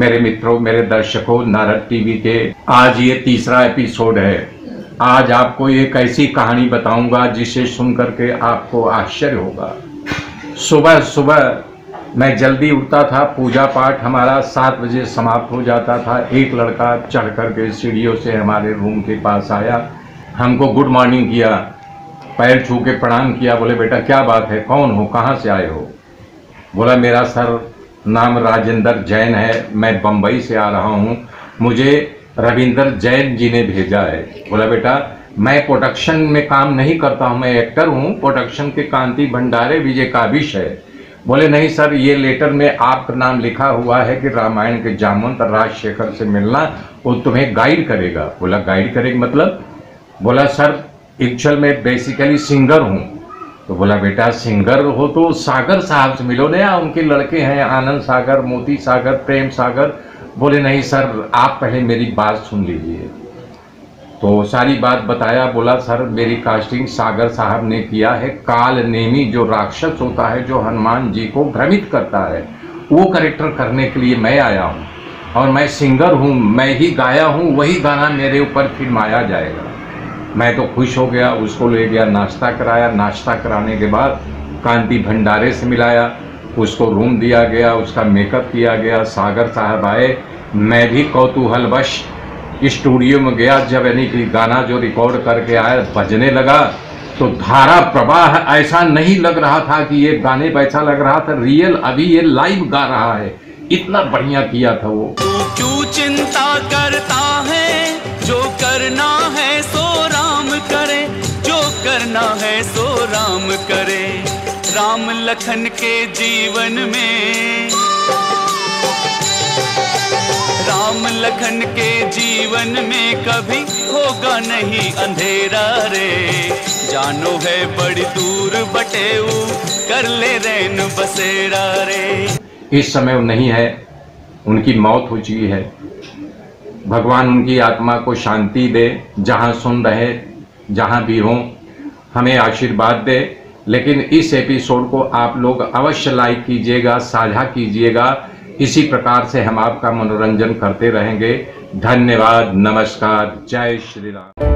मेरे मित्रों, मेरे दर्शकों, नारद टीवी के आज ये तीसरा एपिसोड है। आज आपको एक ऐसी कहानी बताऊंगा जिसे सुनकर के आपको आश्चर्य होगा। सुबह सुबह मैं जल्दी उठता था, पूजा पाठ हमारा 7 बजे समाप्त हो जाता था। एक लड़का चढ़ कर के सीढ़ियों से हमारे रूम के पास आया, हमको गुड मॉर्निंग किया, पैर छू के प्रणाम किया, बोले बेटा क्या बात है, कौन हो, कहाँ से आए हो? बोला मेरा सर नाम राजेंद्र जैन है, मैं बम्बई से आ रहा हूँ, मुझे रविंद्र जैन जी ने भेजा है। बोला बेटा मैं प्रोडक्शन में काम नहीं करता हूँ, मैं एक्टर हूँ, प्रोडक्शन के कांति भंडारे विजय काबिश है। बोले नहीं सर, ये लेटर में आपका नाम लिखा हुआ है कि रामायण के जामवंत राज शेखर से मिलना, वो तुम्हें गाइड करेगा। बोला गाइड करेगा मतलब? बोला सर एक्चुअल में बेसिकली सिंगर हूँ। तो बोला बेटा सिंगर हो तो सागर साहब से मिलो ना, उनके लड़के हैं आनंद सागर, मोती सागर, प्रेम सागर। बोले नहीं सर, आप पहले मेरी बात सुन लीजिए। तो सारी बात बताया। बोला सर मेरी कास्टिंग सागर साहब ने किया है, काल नेमी जो राक्षस होता है, जो हनुमान जी को भ्रमित करता है, वो कैरेक्टर करने के लिए मैं आया हूँ और मैं सिंगर हूँ, मैं ही गाया हूँ, वही गाना मेरे ऊपर फिल्म आया जाएगा। मैं तो खुश हो गया, उसको ले गया, नाश्ता कराया। नाश्ता कराने के बाद कांति भंडारे से मिलाया, उसको रूम दिया गया, उसका मेकअप किया गया। सागर साहब आए, मैं भी कौतूहलवश स्टूडियो में गया। जब यानी कि गाना जो रिकॉर्ड करके आया बजने लगा तो धारा प्रवाह ऐसा नहीं लग रहा था कि ये गाने पर, ऐसा लग रहा था रियल अभी ये लाइव गा रहा है, इतना बढ़िया किया था वो। तू क्यों चिंता करता है, जो करना है सो राम करे, जो करना है सो राम करे, राम लखन के जीवन में, राम लखन के जीवन में कभी होगा नहीं अंधेरा रे, जानो है बड़ी दूर बटेऊ कर ले रैन बसेरा रे। इस समय वो नहीं है, उनकी मौत हो चुकी है। भगवान उनकी आत्मा को शांति दे, जहाँ सुन रहे, जहाँ भी हों, हमें आशीर्वाद दे। लेकिन इस एपिसोड को आप लोग अवश्य लाइक कीजिएगा, साझा कीजिएगा, इसी प्रकार से हम आपका मनोरंजन करते रहेंगे। धन्यवाद, नमस्कार, जय श्री राम।